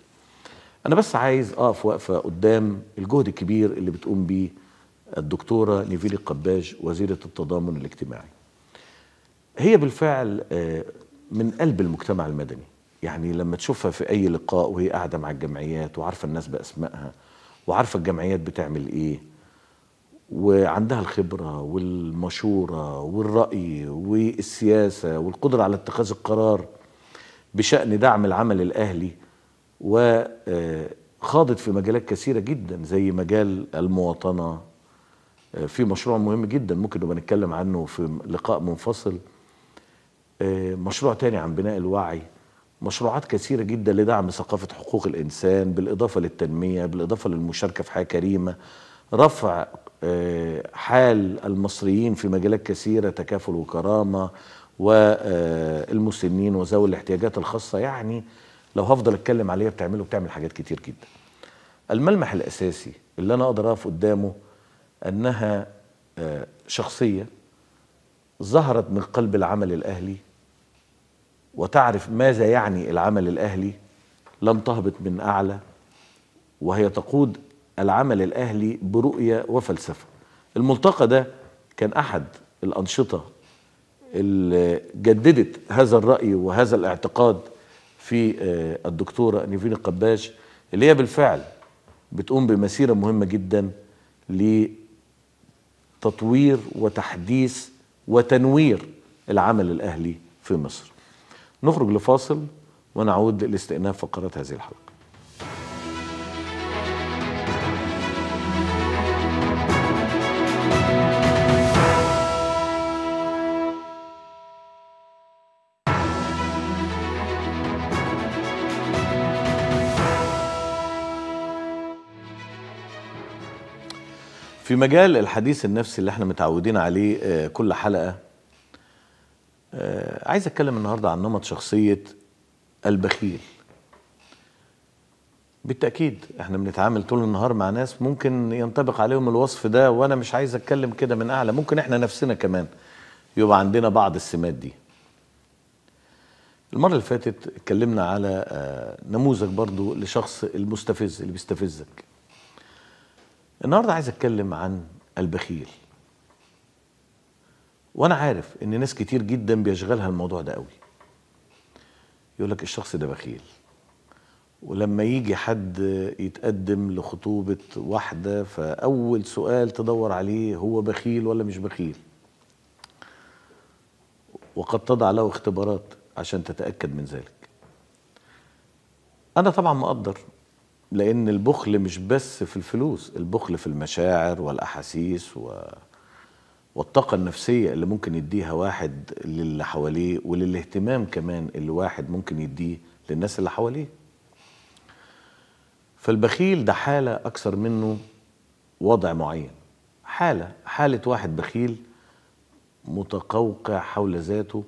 أنا بس عايز أقف وقفة قدام الجهد الكبير اللي بتقوم بيه الدكتورة نيفين قباج وزيرة التضامن الاجتماعي. هي بالفعل من قلب المجتمع المدني، يعني لما تشوفها في أي لقاء وهي قاعدة مع الجمعيات وعارفة الناس بأسمائها وعارفة الجمعيات بتعمل إيه، وعندها الخبرة والمشورة والرأي والسياسة والقدرة على اتخاذ القرار بشأن دعم العمل الأهلي، وخاضت في مجالات كثيرة جدا زي مجال المواطنة. في مشروع مهم جدا ممكن نبقى نتكلم عنه في لقاء منفصل، مشروع تاني عن بناء الوعي، مشروعات كثيرة جدا لدعم ثقافة حقوق الإنسان بالإضافة للتنمية، بالإضافة للمشاركة في حياة كريمة، رفع حال المصريين في مجالات كثيرة، تكافل وكرامة، والمسنين وذوي الاحتياجات الخاصة. يعني لو هفضل أتكلم عليها بتعمله بتعمل حاجات كتير جدا. الملمح الأساسي اللي أنا أقدر أقف قدامه أنها شخصية ظهرت من قلب العمل الأهلي وتعرف ماذا يعني العمل الأهلي، لم تهبط من أعلى، وهي تقود العمل الأهلي برؤية وفلسفة. الملتقى ده كان أحد الأنشطة اللي جددت هذا الرأي وهذا الاعتقاد في الدكتورة نيفين قباج اللي هي بالفعل بتقوم بمسيرة مهمة جدا لتطوير وتحديث وتنوير العمل الأهلي في مصر. نخرج لفاصل ونعود لاستئناف فقرات هذه الحلقة. في مجال الحديث النفسي اللي احنا متعودين عليه كل حلقة، عايز اتكلم النهاردة عن نمط شخصية البخيل. بالتأكيد احنا بنتعامل طول النهار مع ناس ممكن ينطبق عليهم الوصف ده، وانا مش عايز اتكلم كده من اعلى، ممكن احنا نفسنا كمان يبقى عندنا بعض السمات دي. المرة اللي فاتت اتكلمنا على نموذج برضو لشخص المستفز اللي بيستفزك. النهارده عايز اتكلم عن البخيل، وانا عارف ان ناس كتير جدا بيشغلها الموضوع ده قوي. يقولك الشخص ده بخيل، ولما يجي حد يتقدم لخطوبة واحدة فاول سؤال تدور عليه هو بخيل ولا مش بخيل، وقد تضع له اختبارات عشان تتأكد من ذلك. انا طبعا مقدر، لأن البخل مش بس في الفلوس، البخل في المشاعر والأحاسيس و... والطاقة النفسية اللي ممكن يديها واحد للي حواليه، وللاهتمام كمان اللي واحد ممكن يديه للناس اللي حواليه. فالبخيل ده حالة أكثر منه وضع معين، حالة حالة واحد بخيل متقوقع حول ذاته،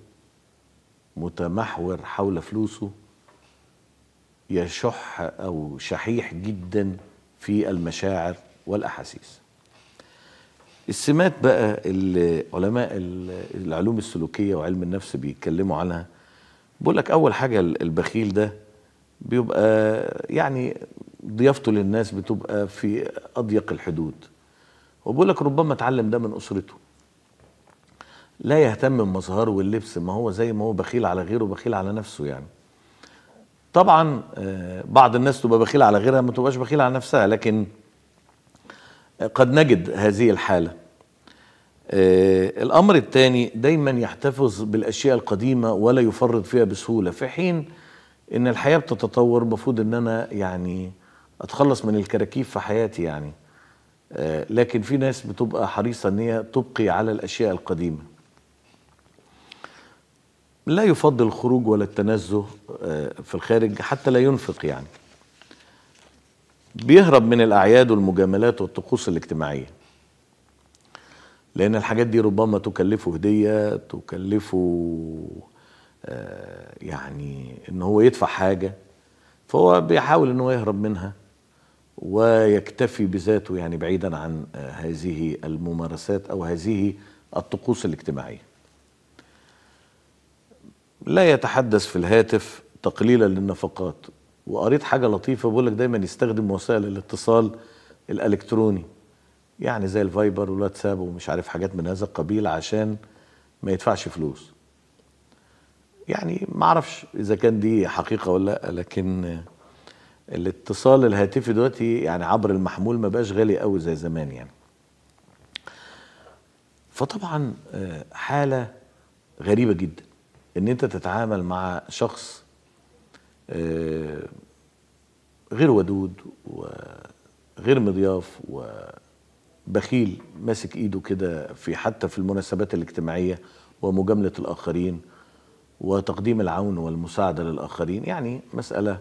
متمحور حول فلوسه، يشح أو شحيح جدا في المشاعر والأحاسيس. السمات بقى اللي علماء العلوم السلوكية وعلم النفس بيتكلموا عنها، بيقولك أول حاجة البخيل ده بيبقى يعني ضيافته للناس بتبقى في أضيق الحدود، وبيقولك ربما اتعلم ده من أسرته، لا يهتم بمظهره واللبس، ما هو زي ما هو بخيل على غيره بخيل على نفسه يعني. طبعا بعض الناس تبقى بخيل على غيرها، ما تبقاش بخيل على نفسها، لكن قد نجد هذه الحالة. الأمر الثاني، دايما يحتفظ بالأشياء القديمة ولا يفرط فيها بسهولة، في حين إن الحياة بتتطور، المفروض إن أنا يعني أتخلص من الكراكيب في حياتي يعني، لكن في ناس بتبقى حريصة إن هي تبقي على الأشياء القديمة. لا يفضل الخروج ولا التنزه في الخارج، حتى لا ينفق يعني. بيهرب من الأعياد والمجاملات والطقوس الاجتماعية، لأن الحاجات دي ربما تكلفه هدية، تكلفه يعني إن هو يدفع حاجة، فهو بيحاول إن هو يهرب منها ويكتفي بذاته يعني، بعيدا عن هذه الممارسات أو هذه الطقوس الاجتماعية. لا يتحدث في الهاتف تقليلا للنفقات. وقريت حاجة لطيفة بقولك دايما يستخدم وسائل الاتصال الالكتروني يعني زي الفايبر والواتساب ومش عارف حاجات من هذا القبيل عشان ما يدفعش فلوس يعني. ما اعرفش اذا كان دي حقيقة ولا لا، لكن الاتصال الهاتفي دلوقتي يعني عبر المحمول ما بقاش غالي قوي زي زمان يعني. فطبعا حالة غريبة جدا ان انت تتعامل مع شخص غير ودود وغير مضياف وبخيل، ماسك ايده كده في حتى في المناسبات الاجتماعية ومجاملة الاخرين وتقديم العون والمساعدة للاخرين يعني. مسألة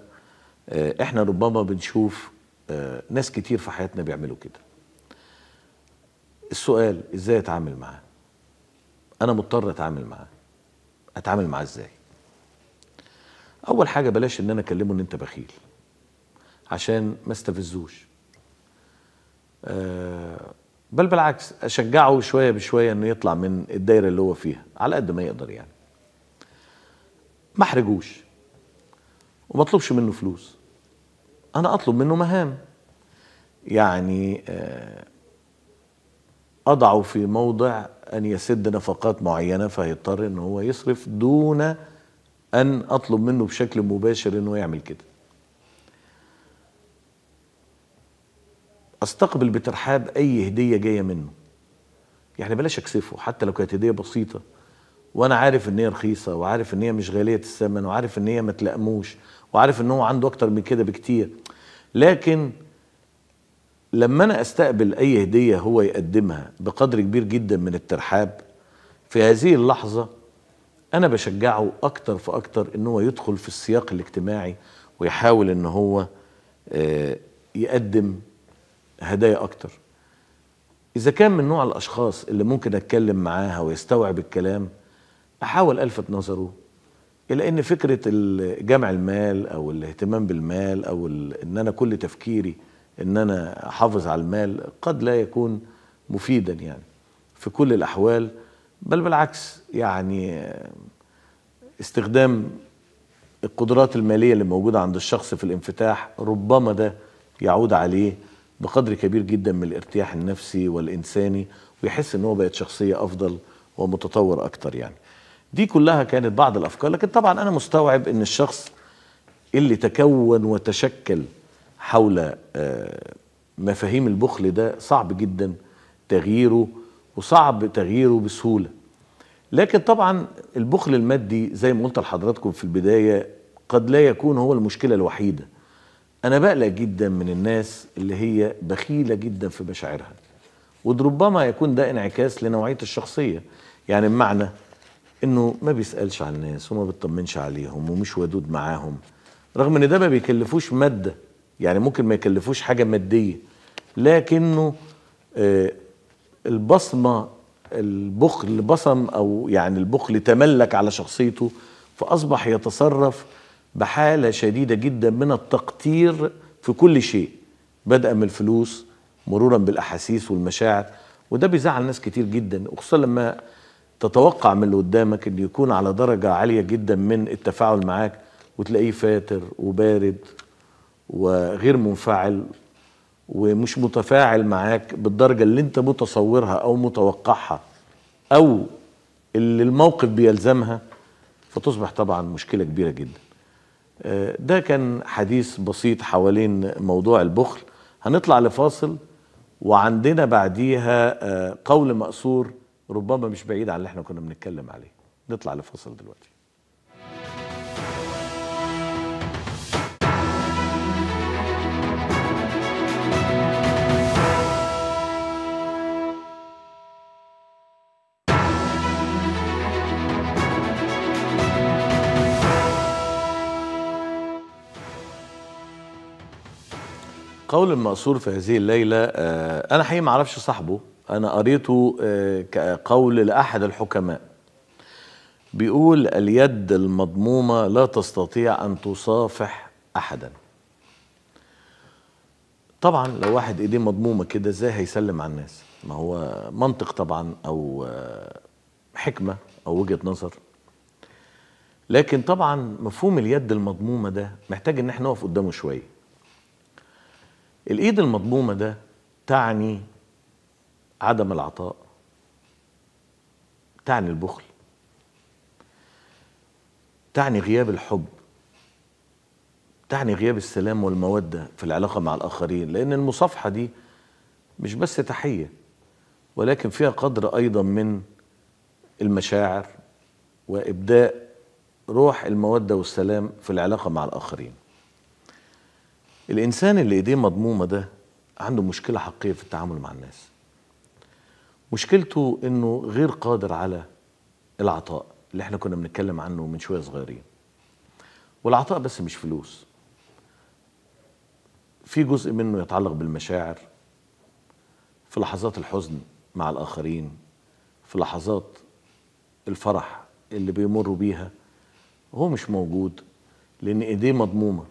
احنا ربما بنشوف ناس كتير في حياتنا بيعملوا كده. السؤال ازاي اتعامل معاه؟ انا مضطر اتعامل معاه، اتعامل معاه ازاي؟ اول حاجه بلاش ان انا اكلمه ان انت بخيل عشان ما استفزوش، أه بل بالعكس اشجعه شويه بشويه انه يطلع من الدايره اللي هو فيها على قد ما يقدر يعني. ما احرجوش وما اطلبش منه فلوس، انا اطلب منه مهام يعني، أه أضعه في موضع أن يسد نفقات معينة فيضطر إن هو يصرف دون أن أطلب منه بشكل مباشر أنه يعمل كده. أستقبل بترحاب أي هدية جاية منه، يعني بلاش أكسفه حتى لو كانت هدية بسيطة وأنا عارف إن هي رخيصة وعارف إن هي مش غالية الثمن وعارف إن هي ما تلأموش وعارف إن هو عنده أكتر من كده بكتير، لكن لما أنا أستقبل أي هدية هو يقدمها بقدر كبير جدا من الترحاب، في هذه اللحظة أنا بشجعه أكتر فأكتر إن هو يدخل في السياق الاجتماعي ويحاول إن هو يقدم هدايا أكتر. إذا كان من نوع الأشخاص اللي ممكن أتكلم معاها ويستوعب الكلام، أحاول ألفت نظره إلى إن فكرة جمع المال أو الاهتمام بالمال أو إن أنا كل تفكيري إن أنا أحافظ على المال قد لا يكون مفيدا يعني في كل الأحوال، بل بالعكس يعني استخدام القدرات المالية اللي موجودة عند الشخص في الانفتاح ربما ده يعود عليه بقدر كبير جدا من الارتياح النفسي والإنساني ويحس إن هو بقت شخصية أفضل ومتطور أكتر. يعني دي كلها كانت بعض الأفكار، لكن طبعا أنا مستوعب إن الشخص اللي تكون وتشكل حول مفاهيم البخل ده صعب جدا تغييره وصعب تغييره بسهولة. لكن طبعا البخل المادي زي ما قلت لحضراتكم في البداية قد لا يكون هو المشكلة الوحيدة. أنا بقلق جدا من الناس اللي هي بخيلة جدا في مشاعرها، وربما يكون ده انعكاس لنوعية الشخصية، يعني بمعنى إنه ما بيسألش على الناس وما بيطمنش عليهم ومش ودود معاهم، رغم إن ده ما بيكلفوش مادة، يعني ممكن ما يكلفوش حاجة مادية، لكنه آه البصمة البخل بصم أو يعني البخل تملك على شخصيته، فأصبح يتصرف بحالة شديدة جدا من التقطير في كل شيء، بدءا من الفلوس مرورا بالأحاسيس والمشاعر، وده بيزعل ناس كتير جدا، وخصوصا لما تتوقع من اللي قدامك إنه يكون على درجة عالية جدا من التفاعل معاك وتلاقيه فاتر وبارد وغير منفعل ومش متفاعل معاك بالدرجة اللي انت متصورها او متوقعها او اللي الموقف بيلزمها، فتصبح طبعا مشكلة كبيرة جدا. ده كان حديث بسيط حوالين موضوع البخل. هنطلع لفاصل وعندنا بعديها قول مأثور ربما مش بعيد عن اللي احنا كنا بنتكلم عليه. نطلع لفاصل دلوقتي. قول المأثور في هذه الليلة، أنا حقيقي ما أعرفش صاحبه، أنا قريته كقول لأحد الحكماء بيقول: اليد المضمومة لا تستطيع أن تصافح أحدا. طبعا لو واحد إيديه مضمومة كده إزاي هيسلم على الناس؟ ما هو منطق طبعا أو حكمة أو وجهة نظر، لكن طبعا مفهوم اليد المضمومة ده محتاج إن احنا نقف قدامه شوية. الإيد المضمومة ده تعني عدم العطاء، تعني البخل، تعني غياب الحب، تعني غياب السلام والمودة في العلاقة مع الآخرين، لأن المصافحة دي مش بس تحية ولكن فيها قدر أيضا من المشاعر وإبداء روح المودة والسلام في العلاقة مع الآخرين. الإنسان اللي إيديه مضمومة ده عنده مشكلة حقيقية في التعامل مع الناس. مشكلته إنه غير قادر على العطاء اللي إحنا كنا بنتكلم عنه من شوية صغيرين. والعطاء بس مش فلوس، في جزء منه يتعلق بالمشاعر، في لحظات الحزن مع الآخرين، في لحظات الفرح اللي بيمروا بيها هو مش موجود لأن إيديه مضمومة،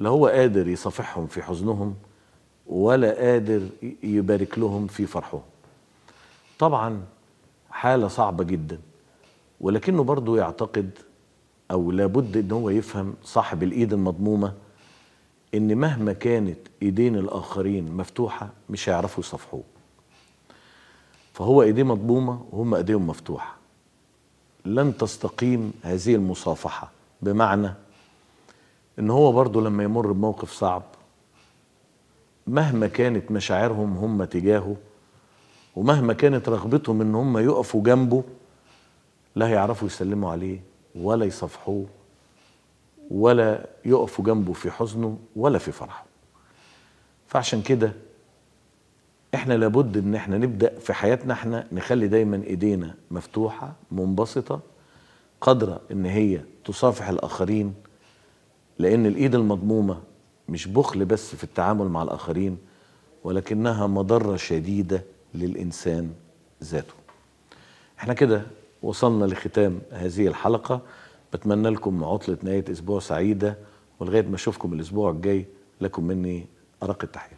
لا هو قادر يصافحهم في حزنهم ولا قادر يبارك لهم في فرحهم. طبعا حالة صعبة جدا، ولكنه برضو يعتقد أو لابد إن هو يفهم صاحب الإيد المضمومة إن مهما كانت إيدين الآخرين مفتوحة مش هيعرفوا يصافحوه، فهو إيديه مضمومة وهم إيديهم مفتوحة، لن تستقيم هذه المصافحة بمعنى ان هو برضه لما يمر بموقف صعب مهما كانت مشاعرهم هم تجاهه ومهما كانت رغبتهم ان هم يقفوا جنبه لا هيعرفوا يسلموا عليه ولا يصافحوه ولا يقفوا جنبه في حزنه ولا في فرحه. فعشان كده احنا لابد ان احنا نبدأ في حياتنا احنا نخلي دايما ايدينا مفتوحة منبسطة قادرة ان هي تصافح الاخرين، لان الايد المضمومة مش بخل بس في التعامل مع الاخرين ولكنها مضرة شديدة للانسان ذاته. احنا كده وصلنا لختام هذه الحلقة، بتمنى لكم عطلة نهاية اسبوع سعيدة، ولغاية ما اشوفكم الاسبوع الجاي لكم مني أرق التحية.